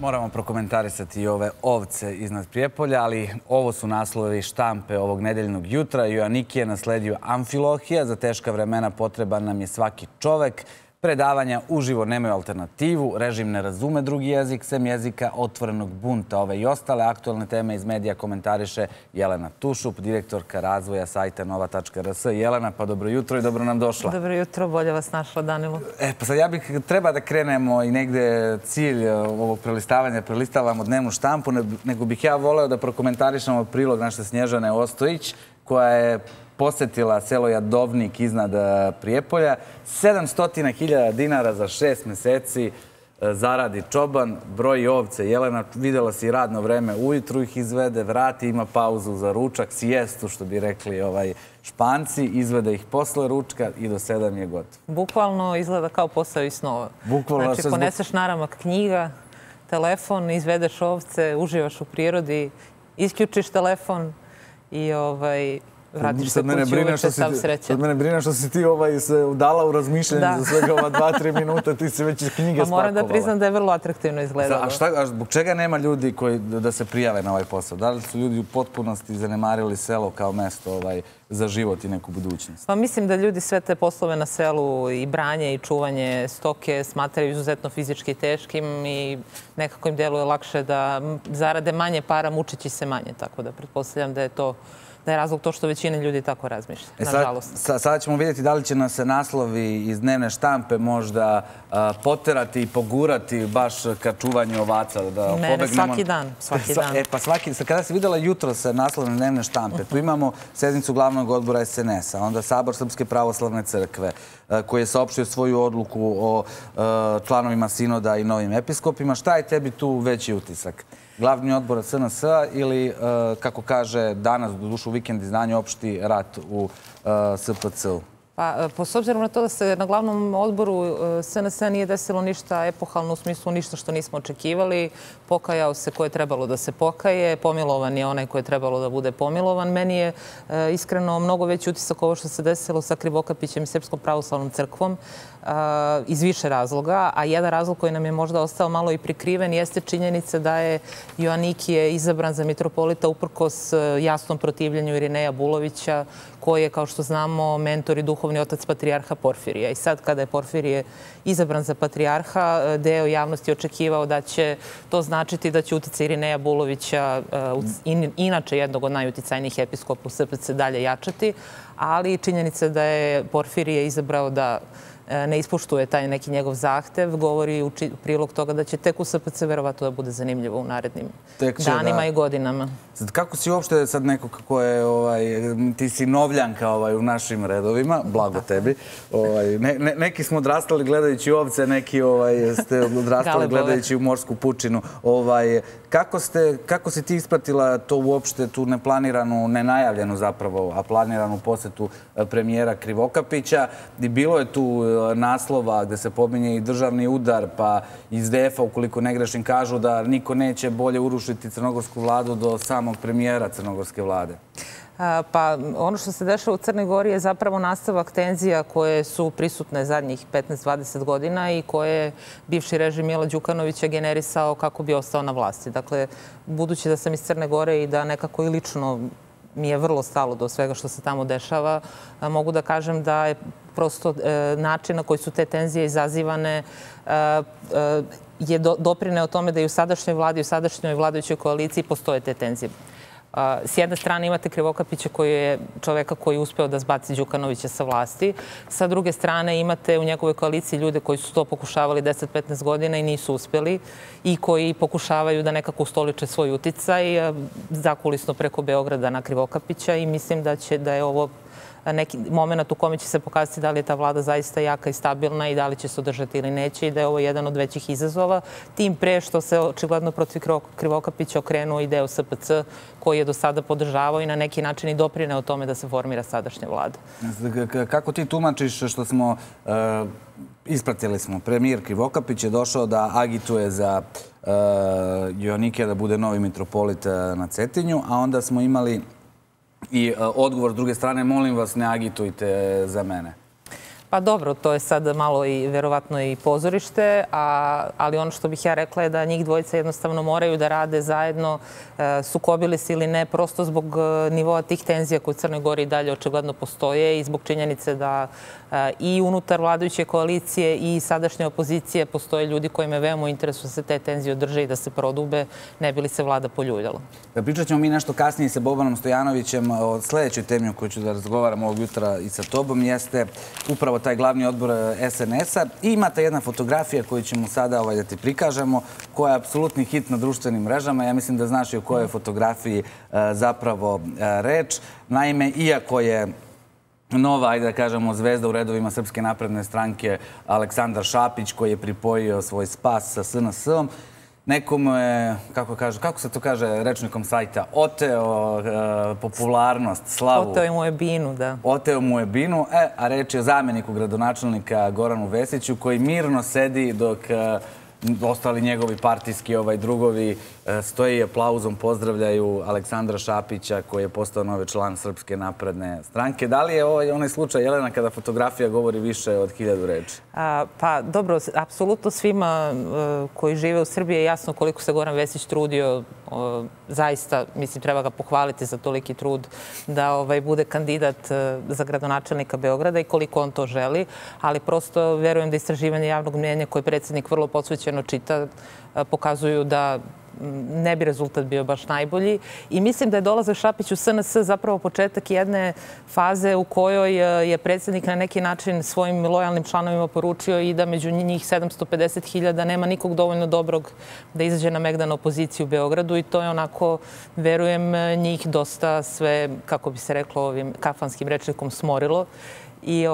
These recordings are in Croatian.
Moramo prokomentarisati ove ovce iznad Prijepolja, ali ovo su naslovi štampe ovog nedeljnog jutra. Joanikije nasledio Amfilohija, za teška vremena potreban nam je svaki čovek. Predavanja uživo nemaju alternativu, režim ne razume drugi jezik, sem jezika otvorenog bunta. Ove i ostale aktualne teme iz medija komentariše Jelena Tušup, direktorka razvoja sajta Nova.rs. Jelena, pa dobro jutro i dobro nam došla. Dobro jutro, bolje vas našla, Danilo. E, pa sad ja bih treba da krenemo i negde cilj ovog prelistavanja, prelistavamo dnevnu štampu, nego bih ja voleo da prokomentarišemo prilog naše Snježane Ostojić, koja je posetila selo Jadovnik iznad Prijepolja. 700.000 dinara za 6 meseci zaradi čoban, broji ovce. Jelena, videla si radno vreme, ujutru ih izvede, vrati, ima pauzu za ručak, sijestu, što bi rekli Španci, izvede ih posle ručka i do 7 je gotovo. Bukvalno izgleda kao posao i snova. Znači, poneseš naramak knjiga, telefon, izvedeš ovce, uživaš u prirodi, isključiš telefon i vratiš se kući uveče sam srećan. Sad mene brine što si ti se udala u razmišljanju za svega 2-3 minuta, ti si već knjige spakovala. Moram da priznam da je vrlo atraktivno izgledalo. A zbog čega nema ljudi koji da se prijave na ovaj posao? Da li su ljudi u potpunosti zanemarili selo kao mesto za život i neku budućnost? Mislim da ljudi sve te poslove na selu, i branje i čuvanje stoke, smatraju izuzetno fizički teškim i nekako im deluje lakše da zarade manje para mučeći se manje. Tako da pretpostavljam da je razlog to što većina ljudi tako razmišlja, nažalost. Sada ćemo vidjeti da li će nas naslovi iz dnevne štampe možda poterati i pogurati baš ka čuvanju ovaca. Ne, svaki dan. Kada si vidjela jutro sa naslovne dnevne štampe, tu imamo sednicu glavnog odbora SNS-a, onda Sabor Srpske pravoslavne crkve, koji je saopštio svoju odluku o članovima sinoda i novim episkopima. Šta je tebi tu veći utisak? Glavni odbor SNS-a ili, kako kaže danas, do dušu vikend izdanje, opšti rat u SPC-u? Pa, s obzirom na to da se na glavnom odboru SNS-a nije desilo ništa epohalno, u smislu ništa što nismo očekivali, pokajao se ko je trebalo da se pokaje, pomilovan je onaj ko je trebalo da bude pomilovan. Meni je iskreno mnogo veći utisak ovo što se desilo sa Krivokapićem i Srpskom pravoslavnom crkvom, iz više razloga, a jedan razlog koji nam je možda ostao malo i prikriven jeste činjenica da je Joanikije izabran za mitropolita uprkos jasnom protivljenju Irineja Bulovića, koji je, kao što znamo, mentor i duhovni otac patrijarha Porfirija. I sad kada je Porfirije izabran za patrijarha, deo javnosti očekivao da će to značiti da će uticaj Irineja Bulovića, inače jednog od najuticajnijih episkopa u SPC, dalje jačati, ali činjenica da je Porfirije izabrao da ne ispoštuje taj neki njegov zahtev, govori u prilog toga da će tek u SPC verovatno da bude zanimljivo u narednim danima i godinama. Kako si uopšte sad neko kako je, ti si novljanka u našim redovima, blago tebi. Neki smo odrastali gledajući ovce, neki ste odrastali gledajući u morsku pučinu. Kako si ti ispratila to uopšte, tu neplaniranu, nenajavljenu zapravo, a planiranu posetu premijera Krivokapića? Bilo je tu naslova gde se pominje i državni udar, pa iz DF-a, ukoliko ne grešim, kažu da niko neće bolje urušiti crnogorsku vladu do samog premijera crnogorske vlade. Pa ono što se dešava u Crnoj Gori je zapravo nastavak tenzija koje su prisutne zadnjih 15-20 godina i koje je bivši režim Mila Đukanovića generisao kako bi ostao na vlasti. Dakle, budući da sam iz Crne Gore i da nekako i lično mi je vrlo stalo do svega što se tamo dešava, mogu da kažem da je prosto način na koji su te tenzije izazivane je doprineo tome da i u sadašnjoj vladi, u sadašnjoj vladajućoj koaliciji postoje te tenzije. S jedne strane imate Krivokapića, koji je čoveka koji je uspeo da zbaci Đukanovića sa vlasti. Sa druge strane imate u njegovoj koaliciji ljude koji su to pokušavali 10-15 godina i nisu uspeli i koji pokušavaju da nekako ustoliče svoj uticaj zakulisno preko Beograda na Krivokapića, i mislim da je ovo neki moment u kome će se pokazati da li je ta vlada zaista jaka i stabilna i da li će se održati ili neće, i da je ovo jedan od većih izazova. Tim pre što se očigledno protiv Krivokapića okrenuo i deo SPC, koji je do sada podržavao i na neki način i doprineo tome da se formira sadašnja vlada. Kako ti tumačiš što smo... Ispratili smo, premijer Krivokapić je došao da agituje za Joanikija da bude novi mitropolit na Cetinju, a onda smo imali i odgovor s druge strane, molim vas, ne agitujte za mene. Pa dobro, to je sad malo i verovatno i pozorište, ali ono što bih ja rekla je da njih dvojica jednostavno moraju da rade zajedno, sukobili se ili ne, prosto zbog nivoa tih tenzija koje u Crnoj Gori i dalje očigledno postoje i zbog činjenice da i unutar vladajuće koalicije i sadašnje opozicije postoje ljudi kojima je veoma interesu da se te tenzije održe i da se prodube, ne bi li se vlada poljuljala. Pričat ćemo mi nešto kasnije sa Bobanom Stojanovićem o sljedećoj temi o kojoj ću da razgovaram ovog jutra i sa tobom, jeste upravo taj glavni odbor SNS-a. I imate jedna fotografija koju ćemo sada da ti prikažemo, koja je apsolutni hit na društvenim mrežama. Ja mislim da znaš i o kojoj fotografiji zapravo reč. Naime, iako je nova, ajde da kažemo, zvezda u redovima Srpske napredne stranke Aleksandar Šapić, koji je pripojio svoj spas sa SNS-om, nekom je, kako se to kaže rečnikom sajta, oteo popularnost, slavu. Oteo mu je binu, da. Oteo mu je binu, a reč je o zamjeniku gradonačelnika Goranu Vesiću, koji mirno sedi dok ostali njegovi partijski drugovi stoji i aplauzom pozdravljaju Aleksandra Šapića, koji je postao novi član Srpske napredne stranke. Da li je ovo onaj slučaj, Jelena, kada fotografija govori više od 1000 reči? Pa dobro, apsolutno svima koji žive u Srbiji je jasno koliko se Goran Vesić trudio. Zaista, mislim, treba ga pohvaliti za toliki trud da bude kandidat za gradonačelnika Beograda i koliko on to želi. Ali prosto verujem da istraživanje javnog mnjenja koje predsjednik vrlo posvećeno čita pokazuju da ne bi rezultat bio baš najbolji. I mislim da je dolazak Šapić u SNS zapravo početak jedne faze u kojoj je predsjednik na neki način svojim lojalnim članovima poručio i da među njih 750.000 nema nikog dovoljno dobrog da izađe na megdan opoziciju u Beogradu i to je onako, verujem, njih dosta sve, kako bi se reklo ovim kafanskim rečnikom, smorilo. I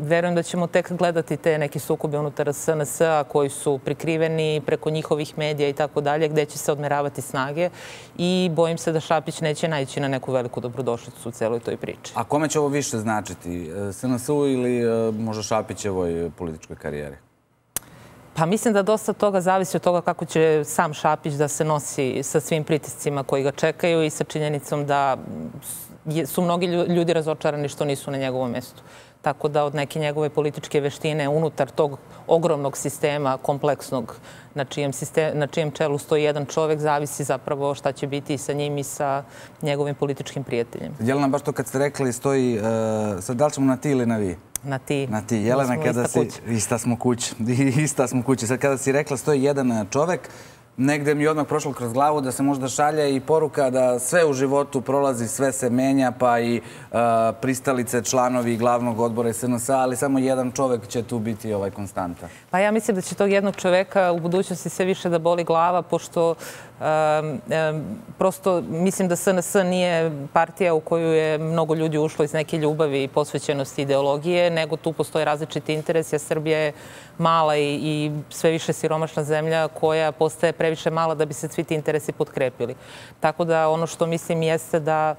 verujem da ćemo tek gledati te neke sukobe unutar SNS-a koji su prikriveni preko njihovih medija i tako dalje, gde će se odmeravati snage i bojim se da Šapić neće naići na neku veliku dobrodošlicu u celoj toj priči. A kome će ovo više značiti? SNS-u ili možda Šapićevoj političkoj karijeri? Pa mislim da dosta toga zavisi od toga kako će sam Šapić da se nosi sa svim pritiscima koji ga čekaju i sa činjenicom da su mnogi ljudi razočarani što nisu na njegovom mjestu. Tako da od neke njegove političke veštine unutar tog ogromnog sistema, kompleksnog, na čijem čelu stoji jedan čovjek, zavisi zapravo šta će biti i sa njim i sa njegovim političkim prijateljem. Jelena, baš to kad ste rekli stoji, sad da li ćemo na ti ili na vi? Na ti. Na ti. Jelena, ista smo kući. Ista smo kući. Sad kada si rekla stoji jedan čovjek, negde mi je odmah prošlo kroz glavu da se možda šalje i poruka da sve u životu prolazi, sve se menja, pa i pristalice, članovi glavnog odbora SNS-a, ali samo jedan čovek će tu biti konstanta. Pa ja mislim da će tog jednog čoveka u budućnosti sve više da boli glava, pošto prosto mislim da SNS nije partija u koju je mnogo ljudi ušlo iz neke ljubavi i posvećenosti ideologije, nego tu postoje različiti interes. Srbija je mala i sve više siromašna zemlja koja postaje previše mala da bi se svi ti interesi potkrepili. Tako da ono što mislim jeste da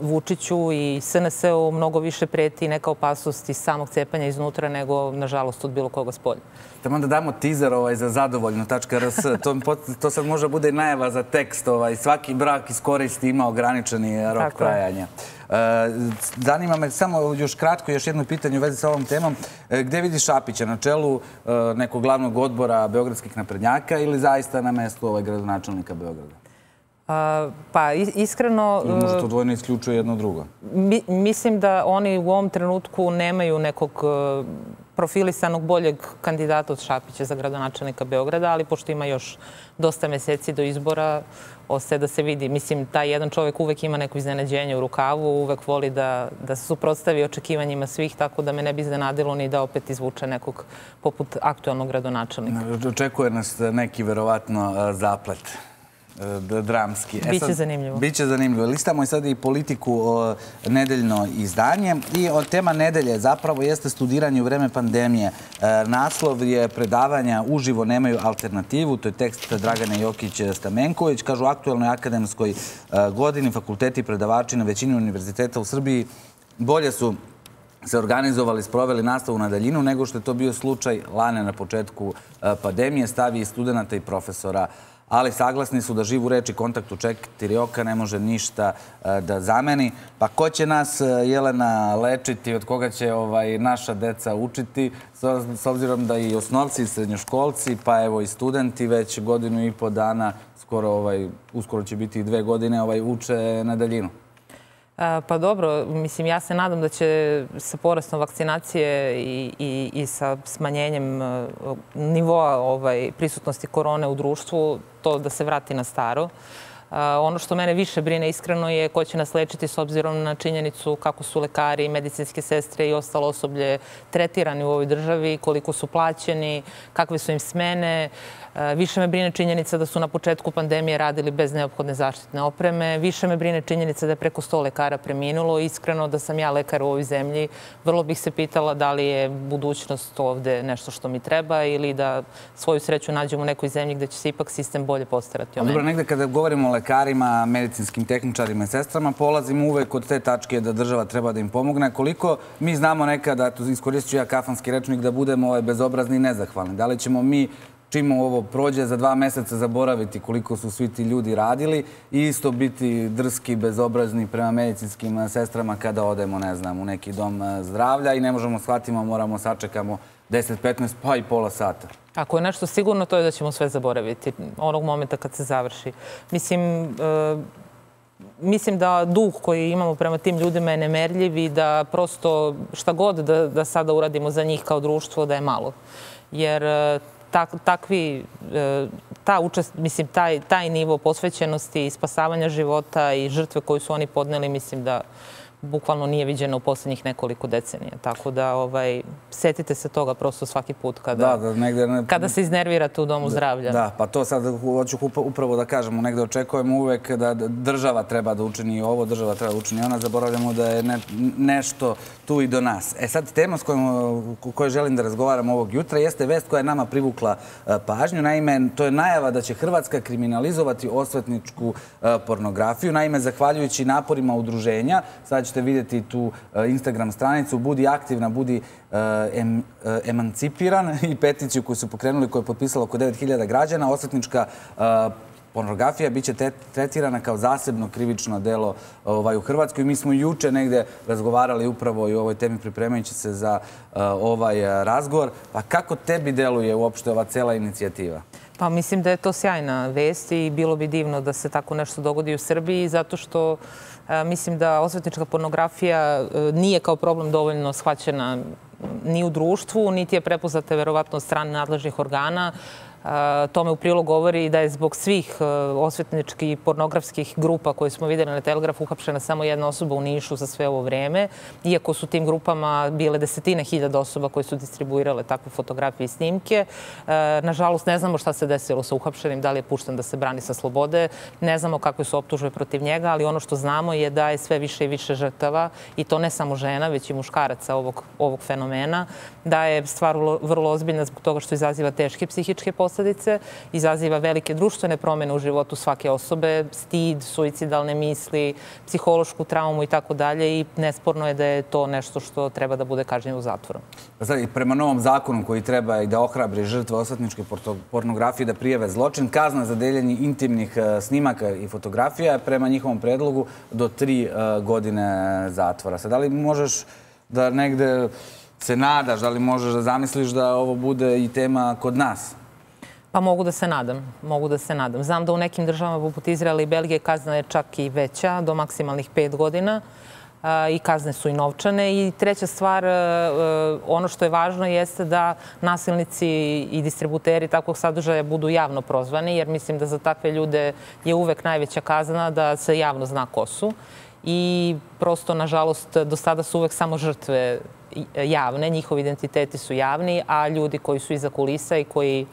Vučiću i SNS-u mnogo više preti neka opasnost iz samog cepanja iznutra nego, nažalost, od bilo koga spolja. Tamo da damo teaser za zadovoljno.rs. To sad možda bude najava za tekst. Svaki brak iskoristi, ima ograničeni rok trajanja. Zanima me samo još kratko, još jedno pitanje u vezi sa ovom temom. Gde vidiš Šapića? Na čelu nekog glavnog odbora beogradskih naprednjaka ili zaista na mestu gradonačelnika Beograda? Pa iskreno... Možda to dvojno isključuje jedno drugo. Mislim da oni u ovom trenutku nemaju nekog profilisanog boljeg kandidata od Šapića za gradonačelnika Beograda, ali pošto ima još dosta meseci do izbora, ostaje da se vidi. Mislim, taj jedan čovjek uvek ima neko iznenađenje u rukavu, uvek voli da se suprotstavi očekivanjima svih, tako da me ne bi iznenadilo ni da opet izvuče nekog poput aktualnog gradonačelnika. Očekuje nas neki verovatno zaplet. Dramski. Biće zanimljivo. Biće zanimljivo. Listamo i sad i politiku nedeljno izdanje. I tema nedelje zapravo jeste studiranje u vreme pandemije. Naslov je predavanja uživo nemaju alternativu. To je tekst Dragane Jokić-Stamenković. Kažu u aktualnoj akademskoj godini fakulteti i predavači na većini univerziteta u Srbiji bolje su se organizovali, sproveli nastavu na daljinu, nego što je to bio slučaj lane na početku pandemije, stavi i studenta i profesora ali saglasni su da živu reč i kontakt u četiri oka ne može ništa da zameni. Pa ko će nas, Jelena, lečiti, od koga će naša deca učiti, s obzirom da i osnovci i srednjoškolci, pa evo i studenti već godinu i po dana, uskoro će biti i 2 godine, uče na daljinu? Pa dobro, mislim, ja se nadam da će sa porastom vakcinacije i sa smanjenjem nivoa prisutnosti korone u društvu to da se vrati na staro. Ono što mene više brine iskreno je ko će nas lečiti, s obzirom na činjenicu kako su lekari, medicinske sestre i ostalo osoblje tretirani u ovoj državi, koliko su plaćeni, kakve su im smene. Više me brine činjenica da su na početku pandemije radili bez neophodne zaštitne opreme. Više me brine činjenica da je preko 100 lekara preminulo. Iskreno, da sam ja lekar u ovoj zemlji, vrlo bih se pitala da li je budućnost ovde nešto što mi treba ili da svoju sreću nađem u nekoj zemlji gde će se ipak sistem bolje postarati o meni. Dobro, negde kada govorimo o lekarima, medicinskim tehničarima i sestrama, polazimo uvek od te tačke da država treba da im pomogne. Koliko mi znamo nekada, iskoristit ću ja kafanski rečnik, da budemo bezobrazni i nezahvalni. Da li ćemo mi, čim ovo prođe, za 2 meseca zaboraviti koliko su svi ti ljudi radili i isto biti drski, bezobrazni prema medicinskim sestrama kada odemo, ne znam, u neki dom zdravlja i ne možemo shvatiti, moramo sačekamo 10, 15, pa i pola sata. Ako je nešto sigurno, to je da ćemo sve zaboraviti onog momenta kad se završi. Mislim da dug koji imamo prema tim ljudima je nemerljiv i da prosto šta god da sada uradimo za njih kao društvo, da je malo. Jer taj nivo posvećenosti i spasavanja života i žrtve koju su oni podneli, mislim da bukvalno nije viđeno u posljednjih nekoliko decenija. Tako da setite se toga prosto svaki put kada se iznervirate u domu zdravlja. Da, pa to sad hoću upravo da kažemo. Negde očekujemo uvek da država treba da učini ovo, država treba da učini ona. Zaboravljamo da je nešto tu i do nas. E sad, tema s kojoj želim da razgovaram ovog jutra jeste vest koja je nama privukla pažnju. Naime, to je najava da će Hrvatska kriminalizovati osvetničku pornografiju. Naime, zahvaljujući naporima udruženja, sad ćete vidjeti tu Instagram stranicu, budi aktivna, budi emancipiran, i peticiju koju su pokrenuli, koju je potpisalo oko 9.000 građana, osvetnička pornografija biće tretirana kao zasebno krivično delo u Hrvatskoj. Mi smo juče negde razgovarali upravo i o ovoj temi pripremajući se za ovaj razgovor. Pa kako tebi deluje uopšte ova cela inicijativa? Pa mislim da je to sjajna vest i bilo bi divno da se tako nešto dogodi u Srbiji, zato što mislim da osvetnička pornografija nije kao problem dovoljno shvaćena ni u društvu, niti je prepoznata verovatno od strane nadležnih organa. Tome u prilog govori da je zbog svih osvetničkih i pornografskih grupa koje smo videli na Telegrafu uhapšena samo jedna osoba u Nišu za sve ovo vreme, iako su tim grupama bile desetine hiljada osoba koje su distribuirale takve fotografije i snimke. Nažalost, ne znamo šta se desilo sa uhapšenim, da li je pušten da se brani sa slobode, ne znamo kakve su optužbe protiv njega, ali ono što znamo je da je sve više i više žrtava, i to ne samo žena, već i muškaraca ovog fenomena, da je stvar vrlo ozbiljna zbog toga što izaziva teške psihičke posledice, izaziva velike društvene promjene u životu svake osobe, stid, suicidalne misli, psihološku traumu i tako dalje, i nesporno je da je to nešto što treba da bude kažnjeno u zatvoru. Prema novom zakonu koji treba i da ohrabri žrtve osvetničke pornografije da prijave zločin, kazna za deljenje intimnih snimaka i fotografija je prema njihovom predlogu do 3 godine zatvora. Sad, da li možeš da negde se nadaš, da li možeš da zamisliš da ovo bude i tema kod nas? Pa mogu da se nadam. Znam da u nekim državama poput Izraela i Belgije kazna je čak i veća, do maksimalnih 5 godina, i kazne su i novčane. I treća stvar, ono što je važno jeste da nasilnici i distributeri takvog sadržaja budu javno prozvani, jer mislim da za takve ljude je uvek najveća kazna da se javno zna ko su. I prosto, nažalost, do sada su uvek samo žrtve javne, njihovi identiteti su javni, a ljudi koji su iza kulisa i koji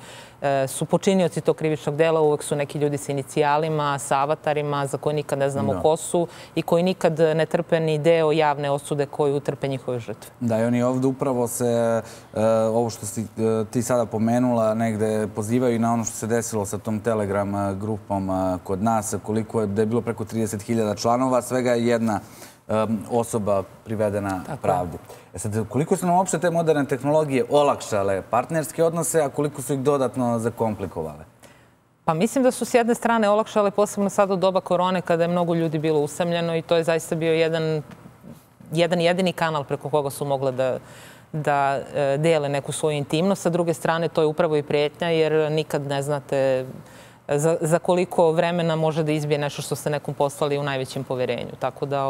su počinioci tog krivičnog dela uvek su neki ljudi sa inicijalima, sa avatarima, za koje nikad ne znamo ko su i koji nikad ne trpe ni deo javne osude koju trpe njihove žrtve. Da, i oni ovde upravo se, ovo što si ti sada pomenula, negde pozivaju i na ono što se desilo sa tom Telegram grupom kod nas, koliko je, da je bilo preko 30.000 članova, svega je jedna osoba privedena pravdi. Sad, koliko su nam uopšte te moderne tehnologije olakšale partnerske odnose, a koliko su ih dodatno zakomplikovale? Pa mislim da su s jedne strane olakšale, posebno sad u doba korone kada je mnogo ljudi bilo usamljeno i to je zaista bio jedan jedini kanal preko koga su mogle da dele neku svoju intimnost. Sa druge strane, to je upravo i prijetnja jer nikad ne znate za koliko vremena može da izbije nešto što ste nekom poslali u najvećem poverenju. Tako da,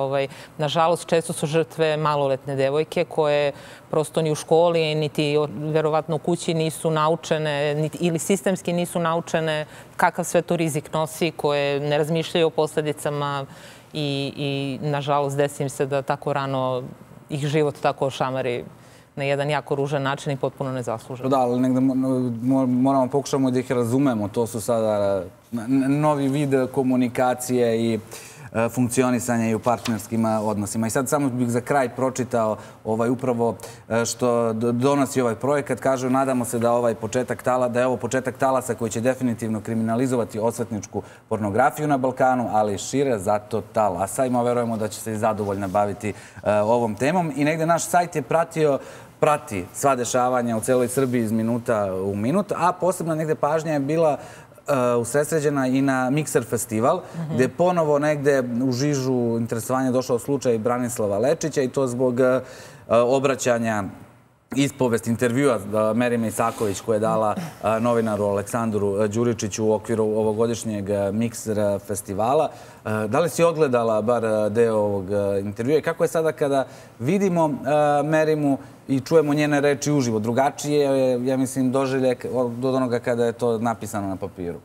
nažalost, često su žrtve maloletne devojke koje prosto ni u školi, niti verovatno u kući nisu naučene ili sistemski nisu naučene kakav sve to rizik nosi, koje ne razmišljaju o posljedicama i nažalost, desi im se da tako rano ih život tako ošamari na jedan jako ružan način i potpuno nezaslužen. Da, ali negde moramo pokušamo da ih razumemo. To su sada novi vid komunikacije i funkcionisanja i u partnerskim odnosima. I sad samo bih za kraj pročitao upravo što donosi ovaj projekat. Kažu, nadamo se da je ovo početak talasa koji će definitivno kriminalizovati osvetničku pornografiju na Balkanu, ali šire zato talasa. I mi verujemo da će se i Zadovoljna baviti ovom temom. I negde naš sajt je prati sva dešavanja u celoj Srbiji iz minuta u minut, a posebno negde pažnja je bila usredsređena i na Mikser festival, gdje je ponovo negde u žižu interesovanja došao slučaj Branislava Lečića i to zbog obraćanja ispovest intervjua Merime Isaković koja je dala novinaru Aleksandru Đuričiću u okviru ovogodišnjeg Mikser festivala. Da li si ogledala bar deo ovog intervjua i kako je sada kada vidimo Merimu i čujemo njene reči uživo? Drugačije je, ja mislim, doživljaj od onoga kada je to napisano na papiru.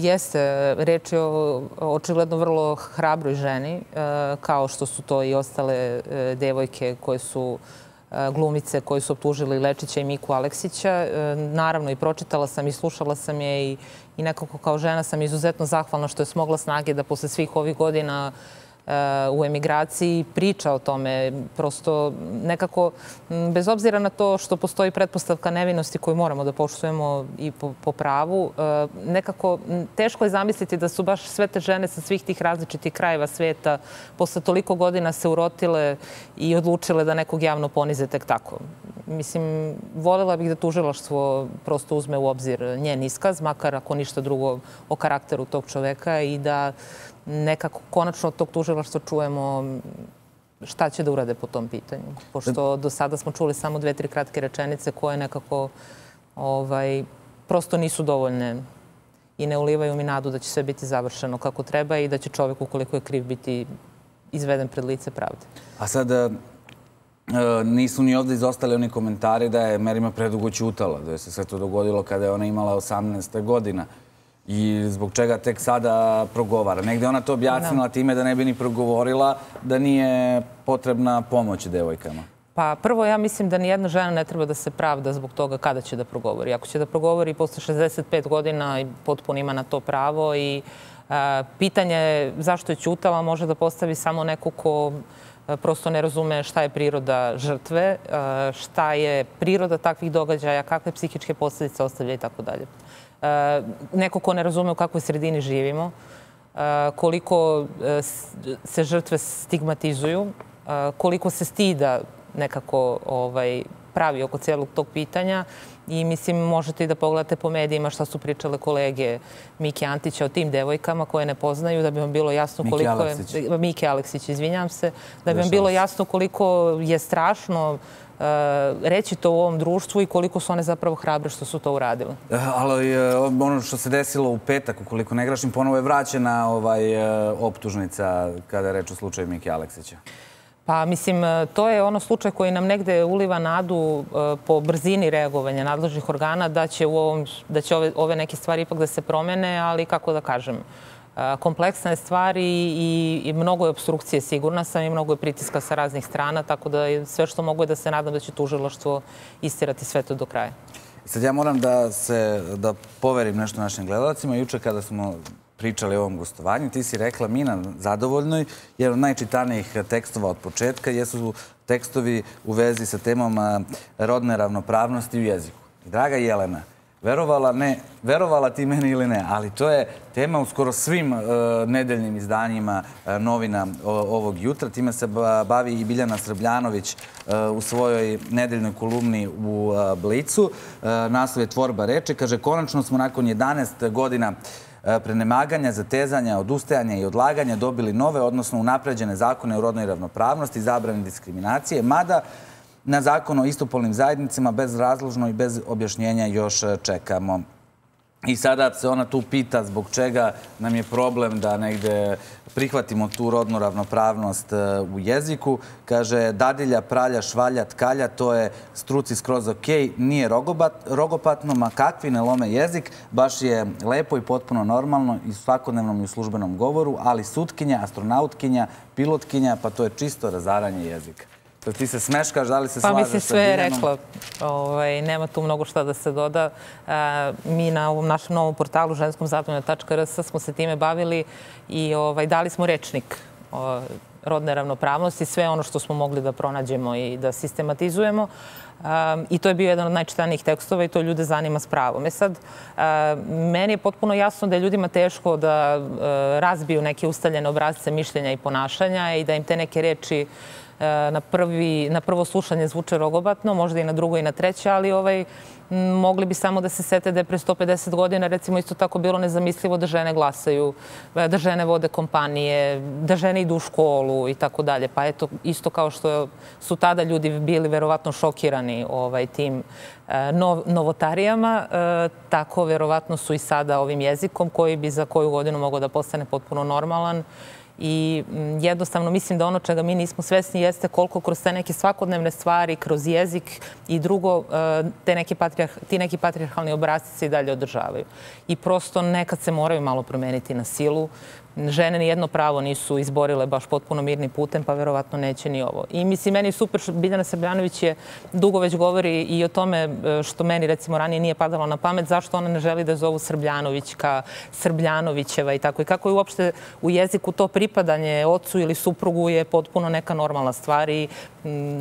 Jeste, reč je o očigledno vrlo hrabroj ženi, kao što su to i ostale devojke koje su glumice koje su optužili Lečića i Miku Aleksića. Naravno, i pročitala sam i slušala sam je i nekako kao žena sam izuzetno zahvalna što je smogla snage da posle svih ovih godina u emigraciji priča o tome. Prosto nekako, bez obzira na to što postoji pretpostavka nevinosti koju moramo da poštujemo i po pravu, nekako teško je zamisliti da su baš sve te žene sa svih tih različitih krajeva sveta posle toliko godina se urotile i odlučile da nekog javno ponize tek tako. Mislim, voljela bih da tužilaštvo prosto uzme u obzir njen iskaz, makar ako ništa drugo o karakteru tog čoveka i da nekako konačno od tog tužilaštva čujemo šta će da urade po tom pitanju. Pošto do sada smo čuli samo 2-3 kratke rečenice koje nekako prosto nisu dovoljne i ne ulivaju mi nadu da će sve biti završeno kako treba i da će čovjek ukoliko je kriv biti izveden pred lice pravde. A sada nisu ni ovdje izostali oni komentari da je Merima predugo ćutala, da je se sve to dogodilo kada je ona imala 18. godina. I zbog čega tek sada progovara. Negde ona to objasnila time da ne bi ni progovorila da nije potrebna pomoć devojkama. Pa prvo, ja mislim da nijedna žena ne treba da se pravda zbog toga kada će da progovori. Ako će da progovori posle 65 godina, potpuno ima na to pravo i pitanje zašto je ćutala može da postavi samo neko ko prosto ne razume šta je priroda žrtve, šta je priroda takvih događaja, kakve psihičke posljedice ostavlja i tako dalje. Neko ko ne razume u kakvoj sredini živimo, koliko se žrtve stigmatizuju, koliko se stida nekako pravi oko cijelog tog pitanja. I mislim, možete i da pogledate po medijima šta su pričale kolege Miki Antića o tim devojkama koje ne poznaju, da bi vam bilo jasno koliko je... Miki Aleksić, izvinjam se. Da bi vam bilo jasno koliko je strašno reći to u ovom društvu i koliko su one zapravo hrabre što su to uradile. Ali ono što se desilo u petak, ukoliko ne grešim, ponovo je vraćena optužnica kada je reč o slučaju Miki Aleksića. Pa mislim, to je ono slučaj koji nam negde uliva nadu po brzini reagovanja nadležnih organa da će ove neke stvari ipak da se promene, ali kako da kažem, kompleksna je stvar i mnogo je opstrukcije, sigurna sam, i mnogo je pritiska sa raznih strana, tako da sve što mogu je da se nadam da će tužilaštvo istirati sve to do kraja. Sad ja moram da poverim nešto našim gledalacima. Juče kada smo pričali o ovom gostovanju, ti si rekla mi na Zadovoljnoj, jer od najčitanijih tekstova od početka jesu tekstovi u vezi sa temom rodne ravnopravnosti u jeziku. Draga Jelena, Verovala ti meni ili ne, ali to je tema u skoro svim nedeljnim izdanjima novina ovog jutra. Time se bavi i Biljana Srbljanović u svojoj nedeljnoj kolumni u Blicu. Naslov je Tvorba reči. Kaže, konačno smo nakon 11 godina prenemaganja, zatezanja, odustajanja i odlaganja dobili nove, odnosno unapređene zakone o rodnoj ravnopravnosti, zabrani diskriminacije, mada na zakon o istopolnim zajednicama bezrazložno i bez objašnjenja još čekamo. I sada se ona tu pita zbog čega nam je problem da negde prihvatimo tu rodnu ravnopravnost u jeziku. Kaže, dadilja, pralja, švalja, tkalja, to je struci skroz okej, nije rogopatno, ma kakvi ne lome jezik, baš je lepo i potpuno normalno i u svakodnevnom i u službenom govoru, ali sutkinja, astronautkinja, pilotkinja, pa to je čisto razaranje jezika. Ti se smeškaš, da li se slažeš sa Biljanom? Pa mi se sve je rekla. Nema tu mnogo šta da se doda. Mi na ovom našem novom portalu ženskomzadovoljno.rs smo se time bavili i dali smo rečnik rodne ravnopravnosti, sve ono što smo mogli da pronađemo i da sistematizujemo. I to je bio jedan od najčitanijih tekstova i to ljude zanima s pravom. Sad, meni je potpuno jasno da je ljudima teško da razbiju neke ustaljene obrasce mišljenja i ponašanja i da im te neke reči na prvo slušanje zvuče rogobatno, možda i na drugo i na treće, ali mogli bi samo da se sete da je pre 150 godina recimo isto tako bilo nezamislivo da žene glasaju, da žene vode kompanije, da žene idu u školu i tako dalje. Pa eto, isto kao što su tada ljudi bili verovatno šokirani tim novotarijama, tako verovatno su i sada ovim jezikom koji bi za koju godinu mogao da postane potpuno normalan. I jednostavno mislim da ono čega mi nismo svesni jeste koliko kroz te neke svakodnevne stvari, kroz jezik i drugo, ti neki patrijarhalni obrasci se i dalje održavaju. I prosto nekad se moraju malo promeniti na silu. Žene nijedno pravo nisu izborile baš potpuno mirnim putem, pa verovatno neće ni ovo. I mislim, meni je super, Biljana Srbljanović je dugo već govori i o tome što meni recimo ranije nije padalo na pamet, zašto ona ne želi da zovu Srbljanovićka, Srbljanovićeva i tako. I kako je uopšte u jeziku to pripadanje ocu ili suprugu je potpuno neka normalna stvar.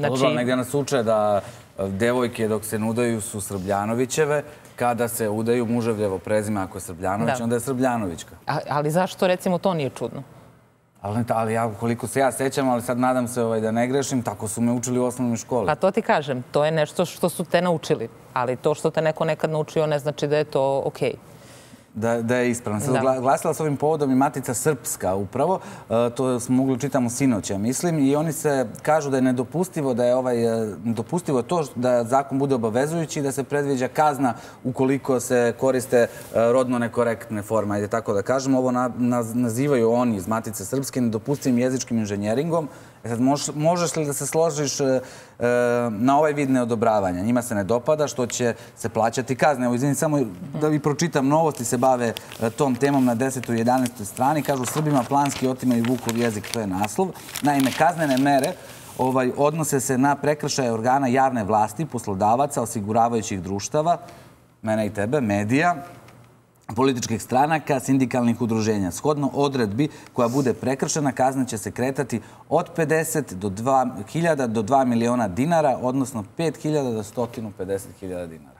Dobro, negdje nas uče da devojke dok se nudaju su Srbljanovićeve, kada se udaju muževljevo prezime, ako je Srbljanović, onda je Srbljanovićka. Ali zašto, recimo, to nije čudno? Ali koliko se ja sećam, ali sad nadam se da ne grešim, tako su me učili u osnovnoj školi. Pa to ti kažem, to je nešto što su te naučili, ali to što te neko nekad naučio ne znači da je to okej. Da je ispravno. Glasila s ovim povodom i Matica Srpska upravo. To smo mogli čitamo sinoć, ja mislim. I oni se kažu da je nedopustivo to da zakon bude obavezujući i da se predviđa kazna ukoliko se koriste rodno nekorektne forme. Ajde tako da kažemo. Ovo nazivaju oni iz Matice Srpske nedopustivim jezičkim inženjeringom. Sad, možeš li da se složiš na ovaj vid neodobravanja? Njima se ne dopada što će se plaćati kazne. Evo, izvini, samo da vi pročitam, novosti se bave tom temom na 10. i 11. strani. Kažu, Srbima planski otimaju Vukov jezik, to je naslov. Naime, kaznene mere odnose se na prekršaje organa javne vlasti, poslodavaca, osiguravajućih društava, mene i tebe, medija, političkih stranaka, sindikalnih udruženja. Shodno odredbi koja bude prekršena, kazna će se kretati od 50 do 2.000 do 2 miliona dinara, odnosno 5.000 do 150.000 dinara.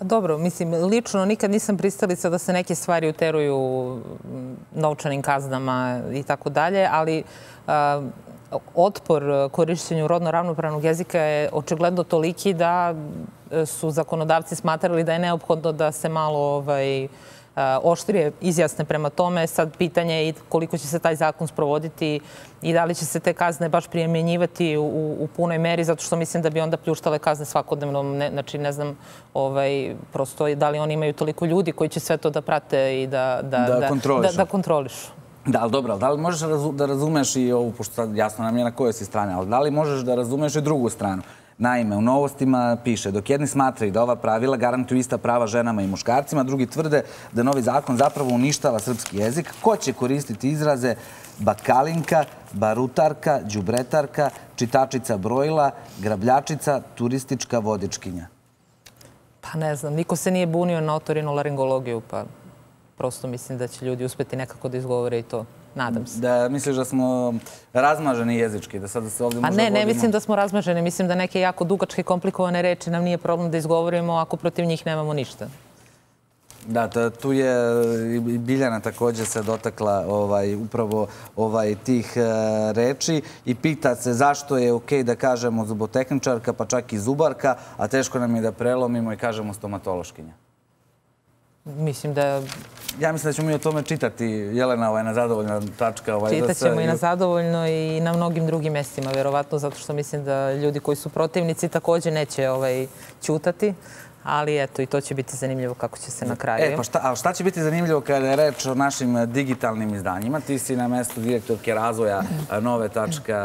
Dobro, mislim, lično nikad nisam pristalica da se neke stvari uteruju novčanim kaznama i tako dalje, ali otpor korišćenju rodno ravnopravnog jezika je očigledno toliki da su zakonodavci smatrali da je neophodno da se malo oštrije izjasne prema tome. Sad pitanje je koliko će se taj zakon sprovoditi i da li će se te kazne baš primjenjivati u punoj meri, zato što mislim da bi onda pljuštale kazne svakodnevnom. Znači, ne znam prosto da li oni imaju toliko ljudi koji će sve to da prate i da kontrolišu. Da, ali dobro, da li možeš da razumeš i ovu, pošto sad jasno nam je na kojoj si strani, ali da li možeš da razumeš i drugu stranu? Naime, u novostima piše, dok jedni smatraju da ova pravila garantuju ista prava ženama i muškarcima, drugi tvrde da novi zakon zapravo uništava srpski jezik. Ko će koristiti izraze bakalinka, barutarka, đubretarka, čitačica brojila, grabljačica, turistička vodičkinja? Pa ne znam, niko se nije bunio na otorinolaringologiju, pa prosto mislim da će ljudi uspeti nekako da izgovore i to. Nadam se. Da misliš da smo razmaženi jezički, da sada se ovdje možda vodimo? Ne mislim da smo razmaženi. Mislim da neke jako dugačke i komplikovane reči nam nije problem da izgovorimo ako protiv njih nemamo ništa. Da, tu je Biljana također se dotakla upravo tih reči i pita se zašto je okej da kažemo zubotehničarka pa čak i zubarka, a teško nam je da prelomimo i kažemo stomatološkinja. Mislim da... Ja mislim da ćemo mi o tome čitati, Jelena, na zadovoljna.hr. Čitaćemo i na Zadovoljno i na mnogim drugim mjestima, vjerovatno, zato što mislim da ljudi koji su protivnici također neće ćutati. Ali eto, i to će biti zanimljivo kako će se na kraju. E, pa šta će biti zanimljivo kada je reč o našim digitalnim izdanjima? Ti si na mjestu direktorke razvoja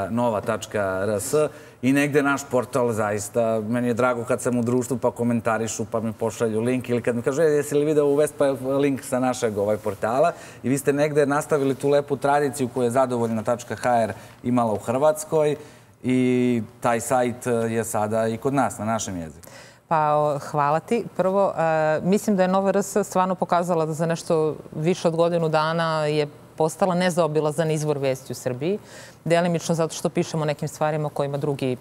Nova.rs i negde naš portal zaista. Meni je drago kad sam u društvu pa komentarišu, pa mi pošalju link ili kad mi kažu jesi li video uvest pa je link sa našeg portala. I vi ste negde nastavili tu lepu tradiciju koju je Zadovoljna.hr imala u Hrvatskoj i taj sajt je sada i kod nas na našem jeziku. Pa hvala ti. Prvo, mislim da je Nova.rs stvarno pokazala da za nešto više od godinu dana je postala nezaobilazan izvor vesti u Srbiji. Delimično zato što pišemo nekim stvarima o kojima drugi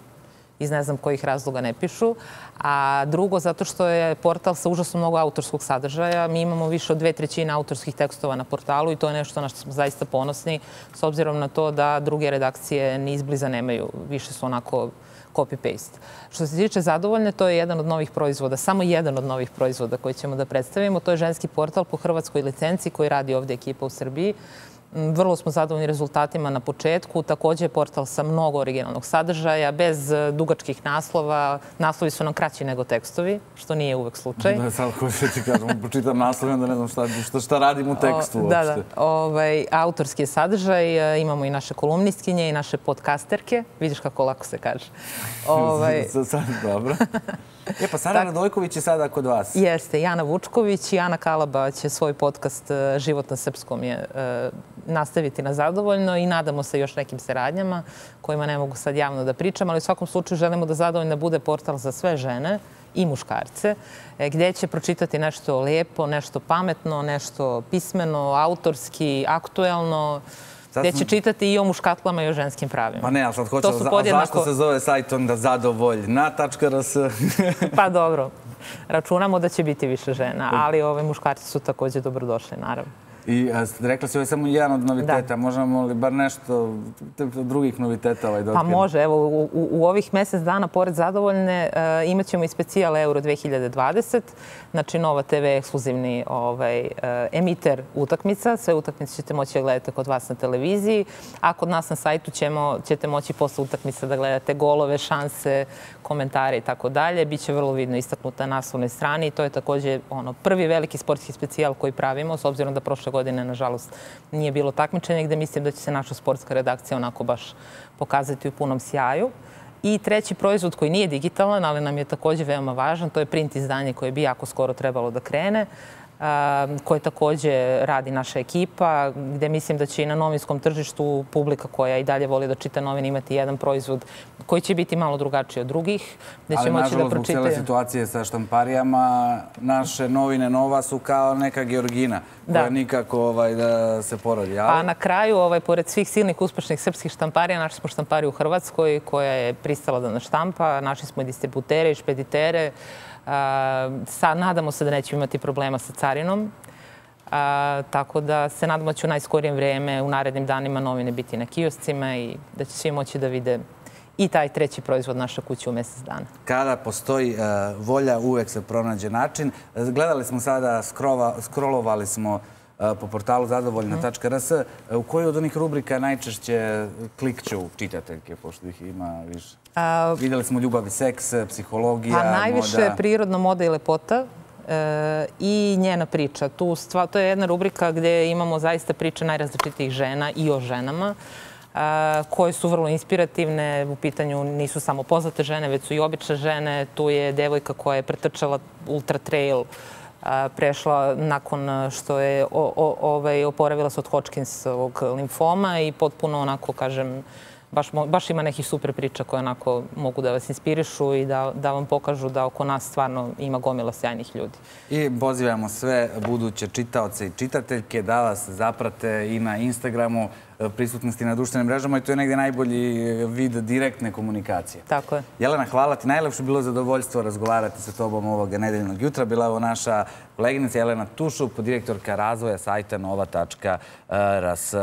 iz ne znam kojih razloga ne pišu. A drugo, zato što je portal sa užasno mnogo autorskog sadržaja. Mi imamo više od 2/3 autorskih tekstova na portalu i to je nešto na što smo zaista ponosni s obzirom na to da druge redakcije ni izbliza nemaju. Više su onako... copy-paste. Što se tiče Zadovoljne, to je jedan od novih proizvoda, samo jedan od novih proizvoda koji ćemo da predstavimo. To je ženski portal po hrvatskoj licenci koji radi ovdje ekipa u Srbiji. Vrlo smo zadovoljni rezultatima na početku. Također je portal sa mnogo originalnog sadržaja, bez dugačkih naslova. Naslovi su nam kraći nego tekstovi, što nije uvek slučaj. Da, sad koji se ti kažemo, počitam naslov i onda ne znam šta radim u tekstu uopšte. Autorski je sadržaj, imamo i naše kolumnistkinje i naše podcasterke. Vidiš kako lako se kaže. Sad dobro. E pa Sara Radojković je sada kod vas. Jeste, Jana Vučković i Jana Kalaba će svoj podcast Život na srpskom je nastaviti na Zadovoljno i nadamo se još nekim saradnjama kojima ne mogu sad javno da pričam, ali u svakom slučaju želimo da Zadovoljna bude portal za sve žene i muškarce, gdje će pročitati nešto lijepo, nešto pametno, nešto pismeno, autorski, aktuelno, gdje će čitati i o muškatlama i o ženskim pravima. Pa ne, ali sad hoćemo, zašto se zove sajt onda zadovoljna.rs? Pa dobro, računamo da će biti više žena, ali ove muškarci su također dobrodošli, naravno. I rekla si, ovo je samo jedan od noviteta. Možemo li bar nešto drugih noviteta dotknemo? Pa može. Evo, u ovih mjesec dana, pored Zadovoljne, imat ćemo i specijal Euro 2020. Znači, Nova TV je ekskluzivni emiter utakmica. Sve utakmice ćete moći gledati kod vas na televiziji. A kod nas na sajtu ćete moći posle utakmica da gledate golove, šanse, komentare i tako dalje. Biće vrlo vidno istaknuta na naslovnoj strani i to je također prvi veliki sportski specijal koji pravimo, s obzirom da prošle godine, nažalost, nije bilo takmičenja, gdje mislim da će se naša sportska redakcija onako baš pokazati u punom sjaju. I treći proizvod koji nije digitalan, ali nam je također veoma važan, to je print izdanje koje bi jako skoro trebalo da krene, koje također radi naša ekipa, gdje mislim da će i na novinskom tržištu publika koja i dalje voli da čita novine imati jedan proizvod koji će biti malo drugačiji od drugih. Ali nažalost, zbog cele situacije sa štamparijama, naše novine Nova su kao neka Georgina koja nikako da se porodi. A na kraju, pored svih silnih uspešnih srpskih štamparija, našli smo štampariju u Hrvatskoj koja je pristala da naštampa, našli smo i distributere i špeditere. Nadamo se da nećemo imati problema sa carinom, tako da se nadamo da će u najskorijem vreme, u narednim danima, novine biti na kioscima i da će svi moći da vide i taj treći proizvod naša kuća u mjesec dana. Kada postoji volja, uvek se pronađe način. Gledali smo sada, scrollovali smo po portalu zadovoljna.rs. U kojoj od onih rubrika najčešće klikću čitateljke, pošto ih ima više? Vidjeli smo ljubav i seks, psihologija, moda. Najviše prirodna moda i lepota i njena priča. To je jedna rubrika gdje imamo zaista priče najrazličitijih žena i o ženama, koje su vrlo inspirativne. U pitanju nisu samo poznate žene, već su i obične žene. Tu je devojka koja je pretrčala ultra trail, prešla nakon što je oporavila se od Hodgkinsovog limfoma i potpuno onako, kažem, Baš ima nekih super priča koje onako mogu da vas inspirišu i da vam pokažu da oko nas stvarno ima gomila sjajnih ljudi. I pozivamo sve buduće čitaoce i čitateljke da vas zaprate i na Instagramu, prisutnosti na društvenim mrežama, i to je negdje najbolji vid direktne komunikacije. Tako je. Jelena, hvala ti. Najlepše bilo zadovoljstvo razgovarati sa tobom ovog nedeljnog jutra. Bila je ovo naša koleginica Jelena Tušup, direktorka razvoja sajta Nova.rs.